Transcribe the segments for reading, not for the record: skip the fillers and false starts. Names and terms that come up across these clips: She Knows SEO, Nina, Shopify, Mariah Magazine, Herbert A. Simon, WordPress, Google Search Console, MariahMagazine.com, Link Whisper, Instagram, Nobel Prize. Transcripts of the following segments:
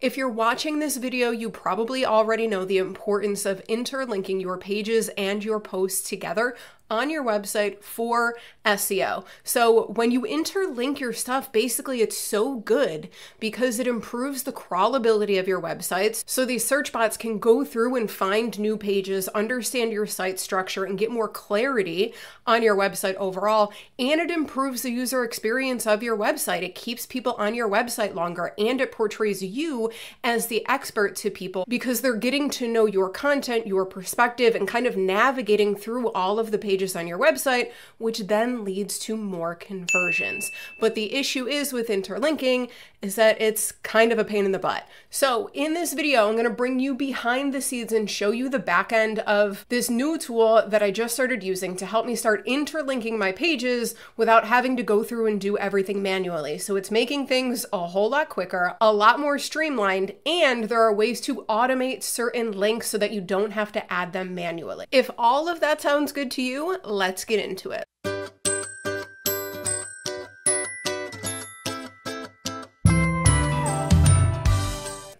If you're watching this video, you probably already know the importance of interlinking your pages and your posts together on your website for SEO. So when you interlink your stuff, basically it's so good because it improves the crawlability of your websites. So these search bots can go through and find new pages, understand your site structure, and get more clarity on your website overall. And it improves the user experience of your website. It keeps people on your website longer, and it portrays you as the expert to people because they're getting to know your content, your perspective, and kind of navigating through all of the pages on your website, which then leads to more conversions. But the issue is with interlinking is that it's kind of a pain in the butt. So in this video, I'm going to bring you behind the scenes and show you the back end of this new tool that I just started using to help me start interlinking my pages without having to go through and do everything manually. So it's making things a whole lot quicker, a lot more streamlined, and there are ways to automate certain links so that you don't have to add them manually. If all of that sounds good to you, let's get into it.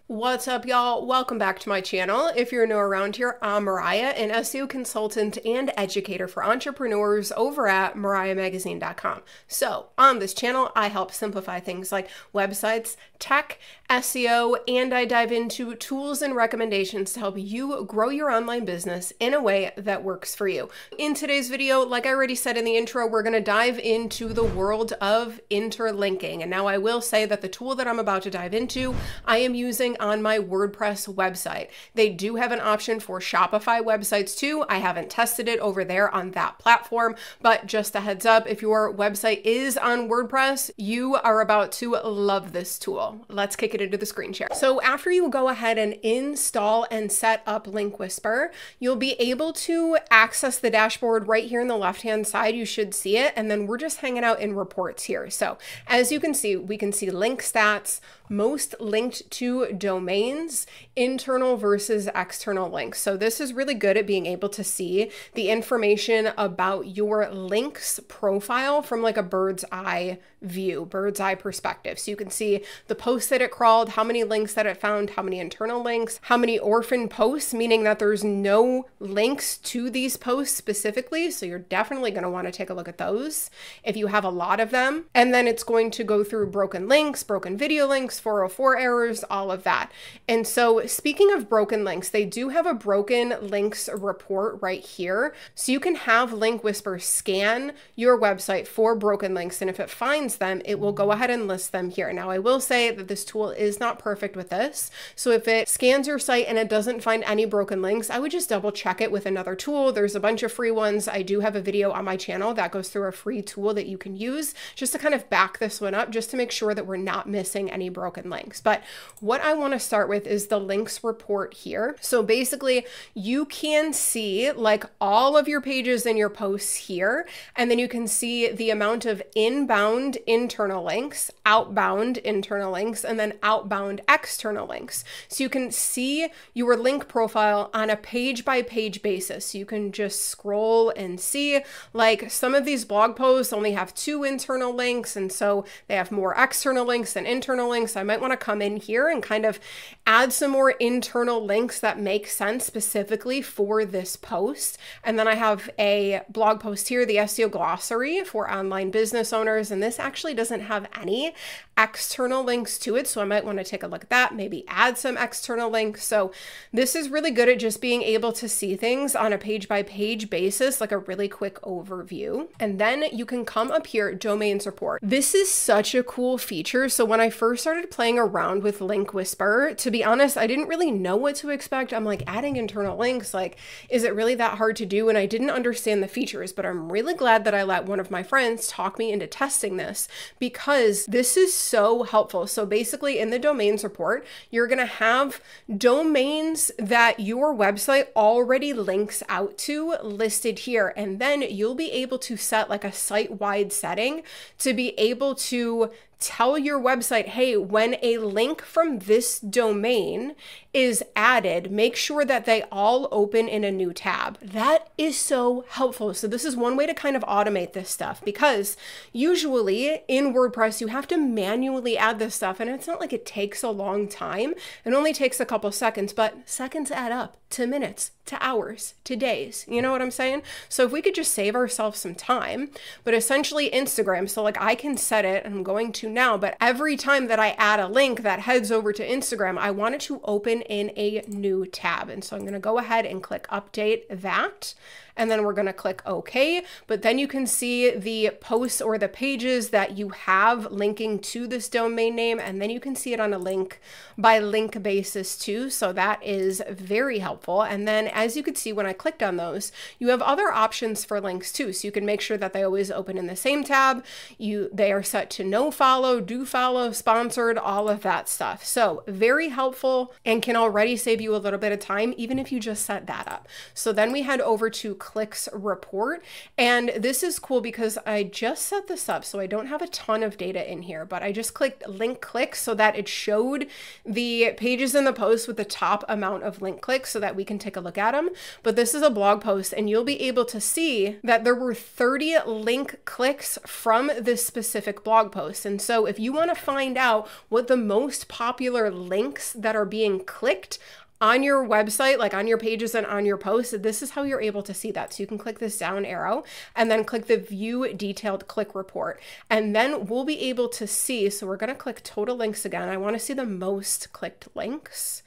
What's up, y'all? Welcome back to my channel. If you're new around here, I'm Mariah, an SEO consultant and educator for entrepreneurs over at MariahMagazine.com. So on this channel, I help simplify things like websites, tech, SEO, and I dive into tools and recommendations to help you grow your online business in a way that works for you. In today's video, like I already said in the intro, we're going to dive into the world of interlinking. And now I will say that the tool that I'm about to dive into, I am using on my WordPress website. They do have an option for Shopify websites too. I haven't tested it over there on that platform, but just a heads up, if your website is on WordPress, you are about to love this tool. Let's kick it into the screen share. So after you go ahead and install and set up Link Whisper, you'll be able to access the dashboard right here in the left-hand side. You should see it. And then we're just hanging out in reports here. So as you can see, we can see link stats, most linked to domains, internal versus external links. So this is really good at being able to see the information about your link's profile from like a bird's eye view, bird's eye perspective. So you can see the posts that it crawled, how many links that it found, how many internal links, how many orphan posts, meaning that there's no links to these posts specifically. So you're definitely going to want to take a look at those if you have a lot of them. And then it's going to go through broken links, broken video links, 404 errors, all of that. And so speaking of broken links, they do have a broken links report right here. So you can have Link Whisper scan your website for broken links. And if it finds them, it will go ahead and list them here. Now, I will say that this tool is not perfect with this. So if it scans your site and it doesn't find any broken links, I would just double check it with another tool. There's a bunch of free ones. I do have a video on my channel that goes through a free tool that you can use just to kind of back this one up, just to make sure that we're not missing any broken links. But what I want to start with is the links report here. So basically you can see like all of your pages and your posts here, and then you can see the amount of inbound internal links, outbound internal links, and then outbound external links. So you can see your link profile on a page by page basis. So you can just scroll and see like some of these blog posts only have 2 internal links. And so they have more external links than internal links. I might want to come in here and kind of add some more internal links that make sense specifically for this post. And then I have a blog post here, the SEO glossary for online business owners. And this actually doesn't have any external links to it. So I might want to take a look at that, maybe add some external links. So this is really good at just being able to see things on a page by page basis, like a really quick overview. And then you can come up here, domain support. This is such a cool feature. So when I first started playing around with Link Whisper, to be honest, I didn't really know what to expect. I'm like, adding internal links, like, is it really that hard to do? And I didn't understand the features, but I'm really glad that I let one of my friends talk me into testing this because this is so helpful. So basically in the domains report, you're going to have domains that your website already links out to listed here. And then you'll be able to set like a site-wide setting to be able to tell your website, hey, when a link from this domain is added, make sure that they all open in a new tab. That is so helpful. So this is one way to kind of automate this stuff, because usually in WordPress, you have to manually add this stuff. And it's not like it takes a long time. It only takes a couple seconds, but seconds add up to minutes, to hours, to days. You know what I'm saying? So if we could just save ourselves some time, but essentially Instagram. So like I can set it, and I'm going to now, but every time that I add a link that heads over to Instagram, I want it to open in a new tab. And so I'm going to go ahead and click update that. And then we're going to click OK. But then you can see the posts or the pages that you have linking to this domain name. And then you can see it on a link by link basis too. So that is very helpful. And then as you could see, when I clicked on those, you have other options for links too. So you can make sure that they always open in the same tab. They are set to no follow, do follow, sponsored, all of that stuff. So very helpful and can already save you a little bit of time, even if you just set that up. So then we head over to clicks report. And this is cool because I just set this up, so I don't have a ton of data in here, but I just clicked link clicks so that it showed the pages and the posts with the top amount of link clicks so that we can take a look at them. But this is a blog post, and you'll be able to see that there were 30 link clicks from this specific blog post. And so if you want to find out what the most popular links that are being clicked on your website, like on your pages and on your posts, this is how you're able to see that. So you can click this down arrow and then click the view detailed click report. And then we'll be able to see, so we're going to click total links again. I want to see the most clicked links.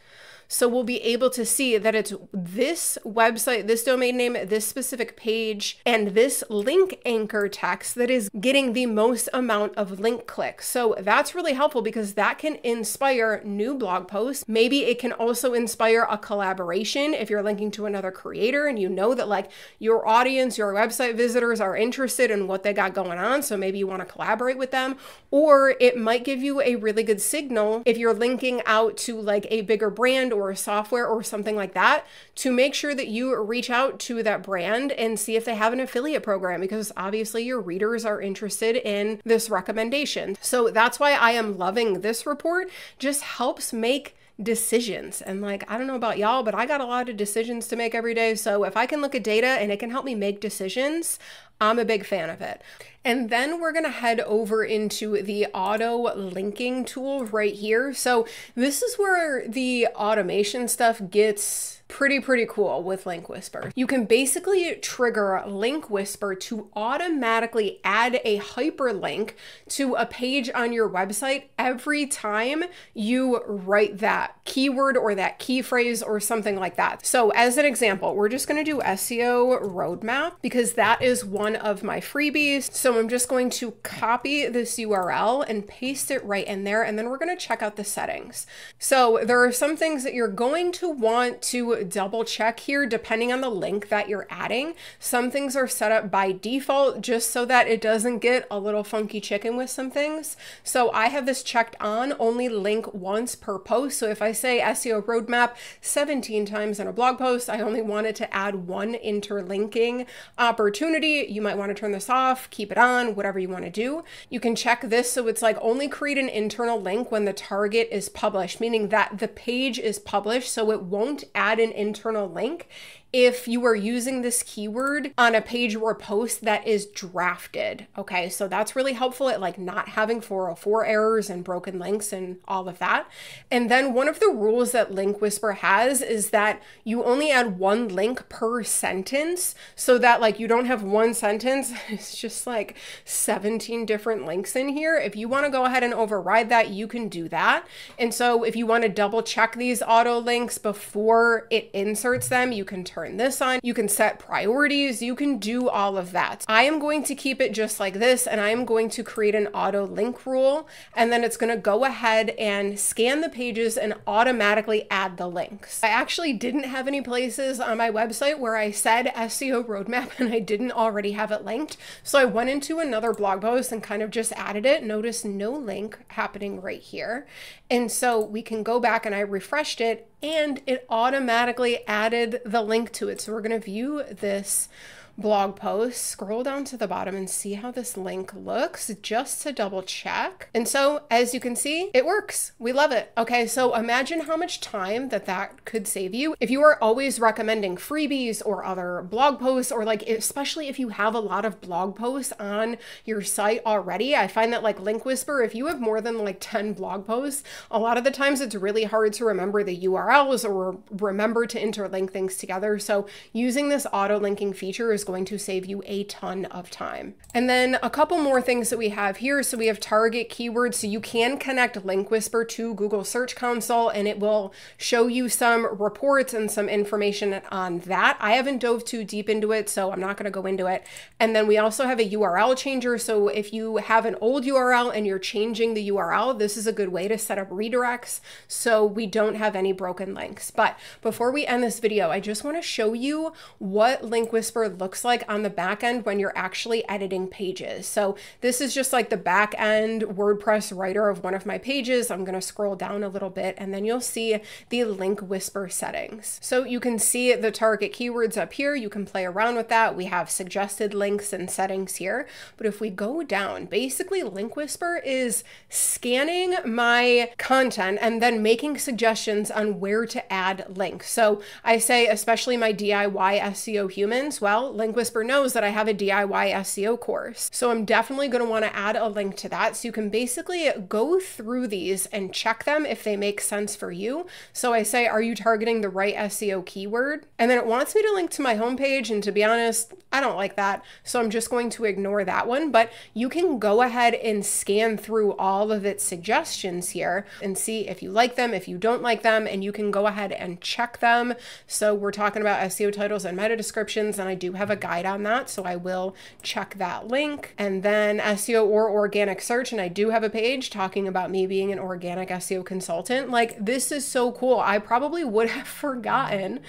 So we'll be able to see that it's this website, this domain name, this specific page, and this link anchor text that is getting the most amount of link clicks. So that's really helpful because that can inspire new blog posts. Maybe it can also inspire a collaboration if you're linking to another creator and you know that like your audience, your website visitors are interested in what they got going on. So maybe you want to collaborate with them, or it might give you a really good signal if you're linking out to like a bigger brand or software or something like that, to make sure that you reach out to that brand and see if they have an affiliate program, because obviously your readers are interested in this recommendation. So that's why I am loving this report. Just helps make decisions. And like, I don't know about y'all, but I got a lot of decisions to make every day. So if I can look at data and it can help me make decisions, I'm a big fan of it. And then we're going to head over into the auto linking tool right here. So this is where the automation stuff gets pretty cool with Link Whisper. You can basically trigger Link Whisper to automatically add a hyperlink to a page on your website every time you write that keyword or that key phrase or something like that. So as an example, we're just going to do SEO roadmap because that is one of my freebies. So I'm just going to copy this URL and paste it right in there. And then we're going to check out the settings. So there are some things that you're going to want to double check here, depending on the link that you're adding. Some things are set up by default just so that it doesn't get a little funky chicken with some things. So I have this checked on only link once per post. So if I say SEO roadmap 17 times in a blog post, I only wanted to add one interlinking opportunity. You might want to turn this off, keep it on, whatever you want to do. You can check this. So it's like only create an internal link when the target is published, meaning that the page is published. So it won't add an internal link if you are using this keyword on a page or a post that is drafted. Okay, so that's really helpful at like not having 404 errors and broken links and all of that. And then one of the rules that Link Whisper has is that you only add one link per sentence, so that like you don't have one sentence, it's just like 17 different links in here. If you want to go ahead and override that, you can do that. And so if you want to double check these auto links before it inserts them, you can turn this on, you can set priorities, you can do all of that. I am going to keep it just like this, and I am going to create an auto link rule, and then it's going to go ahead and scan the pages and automatically add the links. I actually didn't have any places on my website where I said SEO roadmap and I didn't already have it linked. So I went into another blog post and kind of just added it. Notice no link happening right here. And so we can go back, and I refreshed it, and it automatically added the link to it. So we're going to view this blog post, scroll down to the bottom and see how this link looks just to double check. And so as you can see, it works. We love it. Okay, so imagine how much time that could save you if you are always recommending freebies or other blog posts, or like, especially if you have a lot of blog posts on your site already. I find that like Link Whisper, if you have more than like 10 blog posts, a lot of the times it's really hard to remember the URLs or remember to interlink things together. So using this auto linking feature is going to save you a ton of time. And then a couple more things that we have here. So we have target keywords. So you can connect Link Whisper to Google Search Console and it will show you some reports and some information on that. I haven't dove too deep into it, so I'm not going to go into it. And then we also have a URL changer. So if you have an old URL and you're changing the URL, this is a good way to set up redirects so we don't have any broken links. But before we end this video, I just want to show you what Link Whisper looks like on the back end when you're actually editing pages. So this is just like the back end WordPress writer of one of my pages. I'm going to scroll down a little bit and then you'll see the Link Whisper settings. So you can see the target keywords up here. You can play around with that. We have suggested links and settings here. But if we go down, basically Link Whisper is scanning my content and then making suggestions on where to add links. So I say, especially my DIY SEO humans, well, Link Whisper knows that I have a DIY SEO course. So I'm definitely going to want to add a link to that. So you can basically go through these and check them if they make sense for you. So I say, are you targeting the right SEO keyword? And then it wants me to link to my homepage. And to be honest, I don't like that. So I'm just going to ignore that one, but you can go ahead and scan through all of its suggestions here and see if you like them, if you don't like them, and you can go ahead and check them. So we're talking about SEO titles and meta descriptions, and I do have a guide on that. So I will check that link. And then SEO or organic search. And I do have a page talking about me being an organic SEO consultant. Like, this is so cool. I probably would have forgotten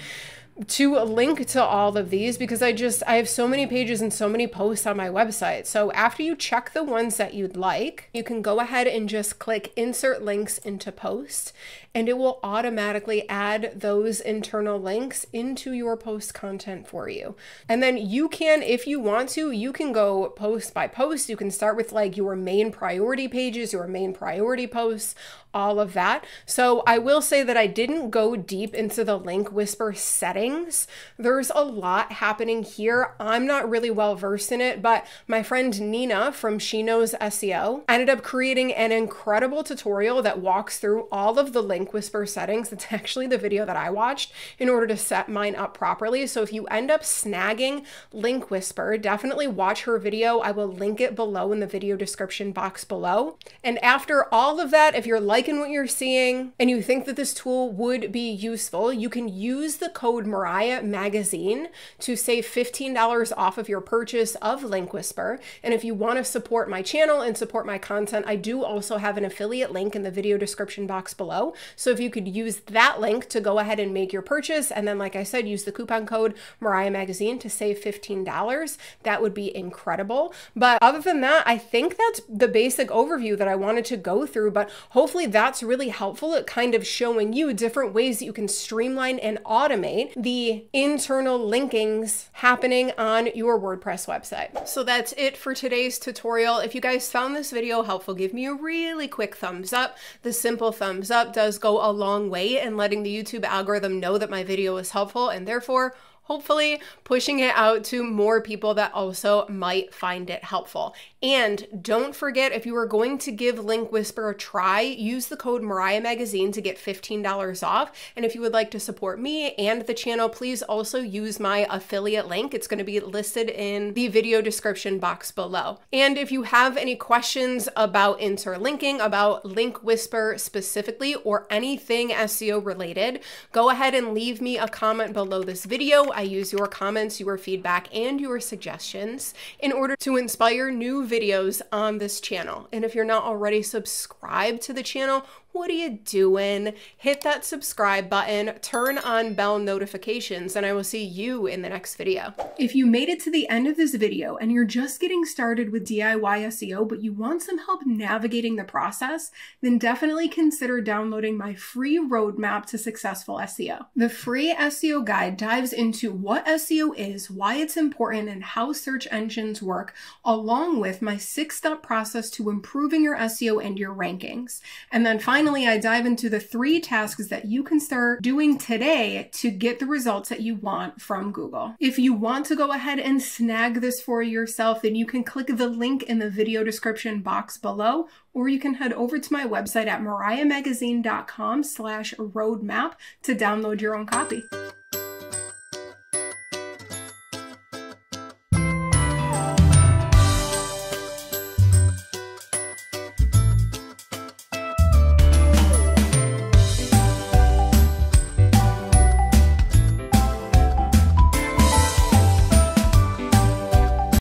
to link to all of these because I have so many pages and so many posts on my website. So after you check the ones that you'd like, you can go ahead and just click insert links into post, and it will automatically add those internal links into your post content for you. And then you can, if you want to, you can go post by post. You can start with like your main priority pages, your main priority posts, all of that. So I will say that I didn't go deep into the Link Whisper settings. There's a lot happening here. I'm not really well versed in it, but my friend Nina from She Knows SEO ended up creating an incredible tutorial that walks through all of the Link Whisper settings. It's actually the video that I watched in order to set mine up properly. So if you end up snagging Link Whisper, definitely watch her video. I will link it below in the video description box below. And after all of that, if you're like what you're seeing and you think that this tool would be useful, you can use the code Mariah Magazine to save $15 off of your purchase of Link Whisper. And if you want to support my channel and support my content, I do also have an affiliate link in the video description box below. So if you could use that link to go ahead and make your purchase, and then like I said, use the coupon code Mariah Magazine to save $15, that would be incredible. But other than that, I think that's the basic overview that I wanted to go through, but hopefully that's really helpful at kind of showing you different ways that you can streamline and automate the internal linkings happening on your WordPress website. So that's it for today's tutorial. If you guys found this video helpful, give me a really quick thumbs up. The simple thumbs up does go a long way in letting the YouTube algorithm know that my video is helpful and therefore hopefully pushing it out to more people that also might find it helpful. And don't forget, if you are going to give Link Whisper a try, use the code Mariah Magazine to get $15 off. And if you would like to support me and the channel, please also use my affiliate link. It's going to be listed in the video description box below. And if you have any questions about interlinking, about Link Whisper specifically, or anything SEO related, go ahead and leave me a comment below this video. I use your comments, your feedback, and your suggestions in order to inspire new videos on this channel. And if you're not already subscribed to the channel, what are you doing? Hit that subscribe button, turn on bell notifications, and I will see you in the next video. If you made it to the end of this video and you're just getting started with DIY SEO, but you want some help navigating the process, then definitely consider downloading my free roadmap to successful SEO. The free SEO guide dives into what SEO is, why it's important, and how search engines work, along with my 6-step process to improving your SEO and your rankings. And then finally, I dive into the 3 tasks that you can start doing today to get the results that you want from Google. If you want to go ahead and snag this for yourself, then you can click the link in the video description box below, or you can head over to my website at MariahMagazine.com/roadmap to download your own copy.